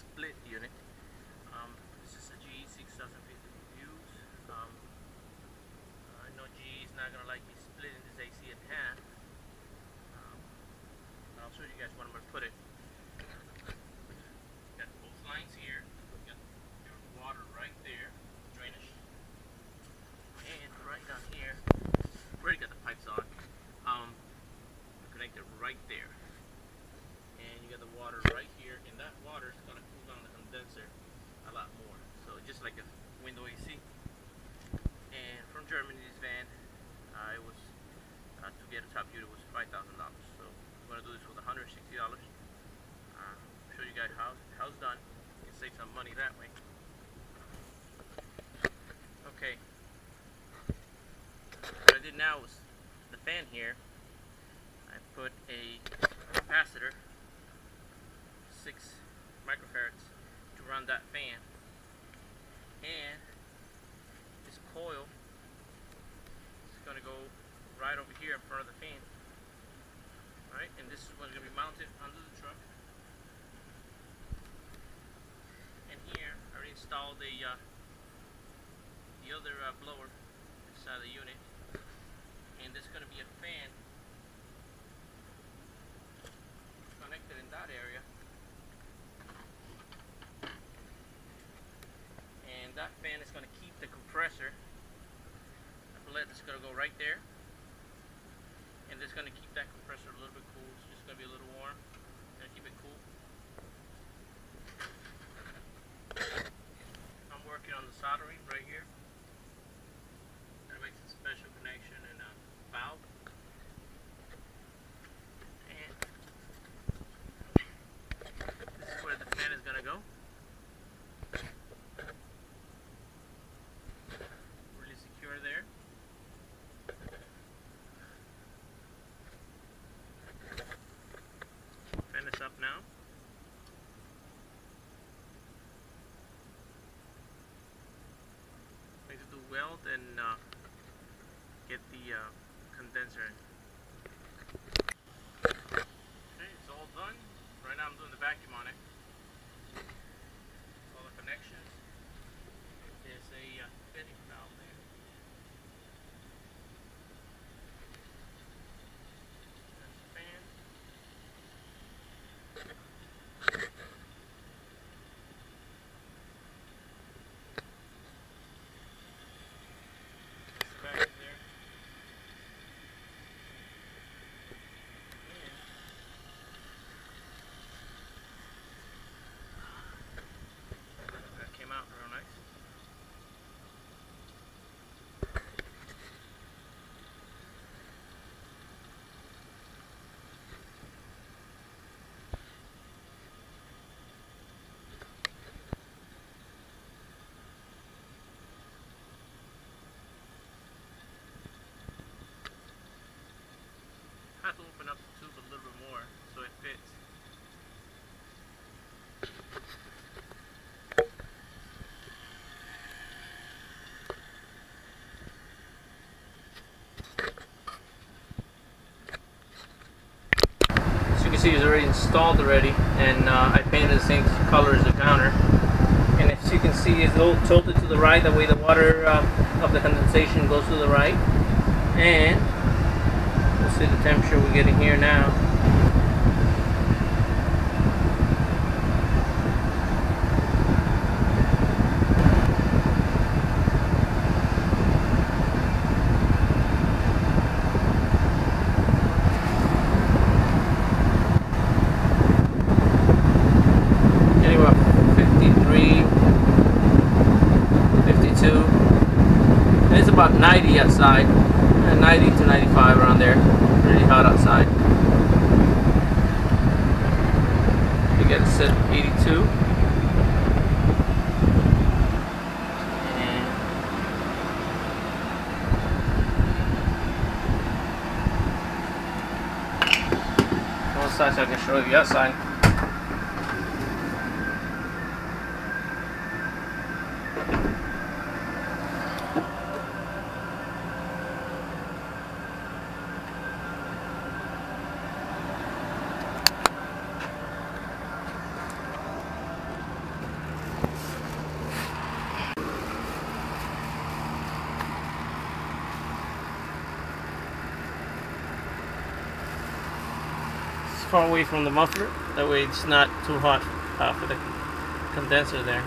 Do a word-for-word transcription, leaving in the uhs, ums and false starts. split unit. Um, this is a G E six thousand fifty views. Um, I know G E is not going to like me splitting this A C in half. Um, I'll show you guys where I'm going to put it. Got both lines here. Got your water right there, drainage. And right down here, I've already got the pipes on. Um, connected right there. And you got the water right here, and that water is going to cool down the condenser a lot more. So just like a window A C. And from Germany, this van, uh, it was uh, to get a top unit was five thousand dollars. So we're going to do this with one hundred sixty dollars. Uh, show you guys how how it's done. You can save some money that way. Okay. What I did now was the fan here. I put a capacitor, six microfarads, to run that fan, and this coil is going to go right over here in front of the fan. All right, and this is what's going to be mounted under the truck. And here I already installed the uh, the other uh, blower inside the unit, and there's going to be a fan connected in that area. And that fan is going to keep the compressor, the blade is going to go right there, and it's going to keep that compressor a little bit cool. It's just going to be a little warm. Going to keep it cool. I'm working on the soldering right here. That makes a special connection and a valve. And this is where the fan is going to go. There. Fan is up now. I need to do weld and uh, get the uh, condenser in. Okay, it's all done. Right now I'm doing the vacuum on it. All the connections. There's a uh, fitting valve there. I have to open up the tube a little bit more so it fits. As you can see, it's already installed already, and uh, I painted the same color as the counter. And as you can see, it's a little tilted to the right, that way the water uh, of the condensation goes to the right. And see the temperature we're getting here now. Anyway, fifty-three, fifty-two, and it's about ninety outside, ninety to ninety-five around there. Really hot outside. You get it set eighty-two. And one side so I can show you the outside. far away from the muffler, that way it's not too hot uh, for the condenser there.